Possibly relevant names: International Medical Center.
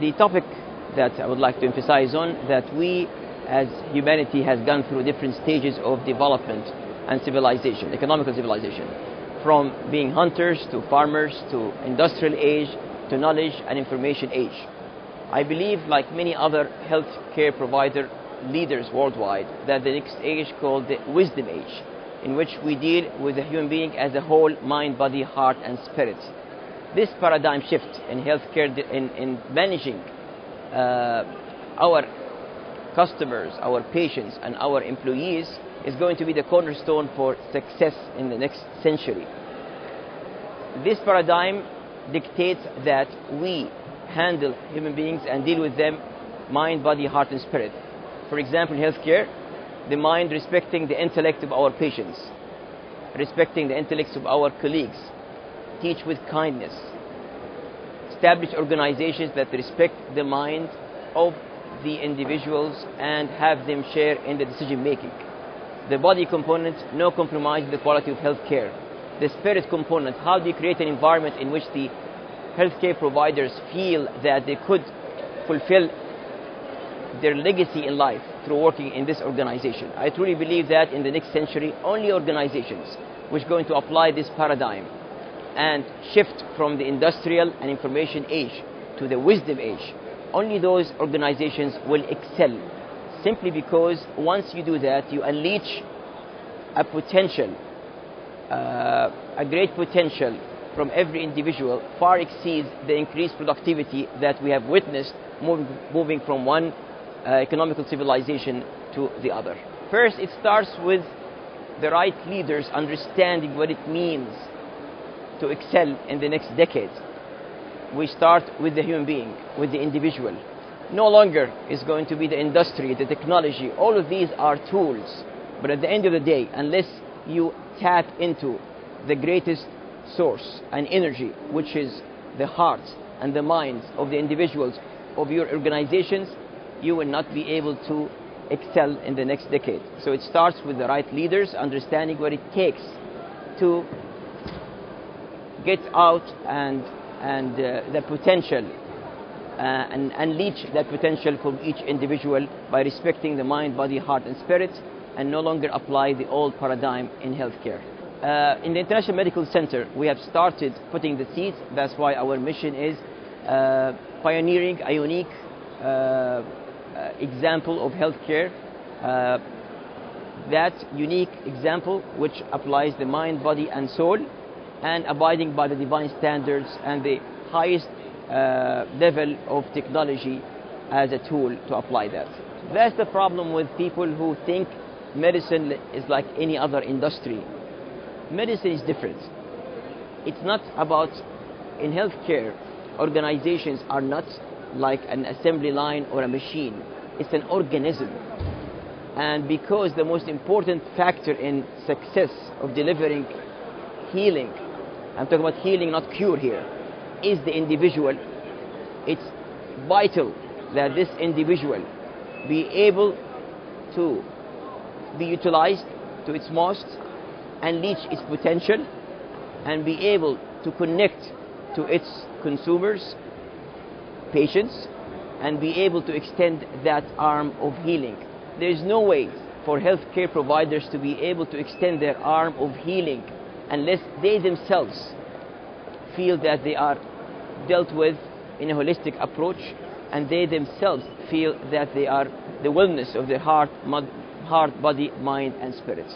the topic that I would like to emphasize on, that we as humanity has gone through different stages of development and civilization, economical civilization, from being hunters to farmers to industrial age to knowledge and information age. I believe, like many other healthcare provider leaders worldwide, that the next age called the wisdom age, in which we deal with the human being as a whole, mind, body, heart and spirit. This paradigm shift in healthcare, in managing our customers, our patients and our employees, is going to be the cornerstone for success in the next century. This paradigm dictates that we handle human beings and deal with them mind, body, heart and spirit. For example, in healthcare, the mind respecting the intellect of our patients, respecting the intellects of our colleagues, teach with kindness, establish organizations that respect the mind of the individuals and have them share in the decision making. The body component, no compromise in the quality of healthcare. The spirit component, how do you create an environment in which the healthcare providers feel that they could fulfill their legacy in life through working in this organization. I truly believe that in the next century, only organizations which are going to apply this paradigm and shift from the industrial and information age to the wisdom age, only those organizations will excel. Simply because once you do that, you unleash a potential, a great potential from every individual, far exceeds the increased productivity that we have witnessed moving from one economical civilization to the other. First, it starts with the right leaders understanding what it means to excel in the next decade. We start with the human being, with the individual. No longer is going to be the industry, the technology, all of these are tools. But at the end of the day, unless you tap into the greatest source and energy, which is the hearts and the minds of the individuals of your organizations, you will not be able to excel in the next decade. So it starts with the right leaders understanding what it takes to get out and the potential and unleash that potential from each individual by respecting the mind, body, heart and spirit, and no longer apply the old paradigm in healthcare. In the International Medical Center, we have started putting the seeds. That's why our mission is pioneering a unique example of healthcare. That unique example which applies the mind, body and soul, and abiding by the divine standards and the highest level of technology as a tool to apply that. That's the problem with people who think medicine is like any other industry. Medicine is different. It's not about, in healthcare, organizations are not like an assembly line or a machine. It's an organism. And because the most important factor in success of delivering healing, I'm talking about healing, not cure here, is the individual, it's vital that this individual be able to be utilized to its most and reach its potential and be able to connect to its consumers, patients, and be able to extend that arm of healing. There is no way for healthcare providers to be able to extend their arm of healing unless they themselves feel that they are dealt with in a holistic approach, and they themselves feel that they are the wellness of their heart, body, mind and spirit.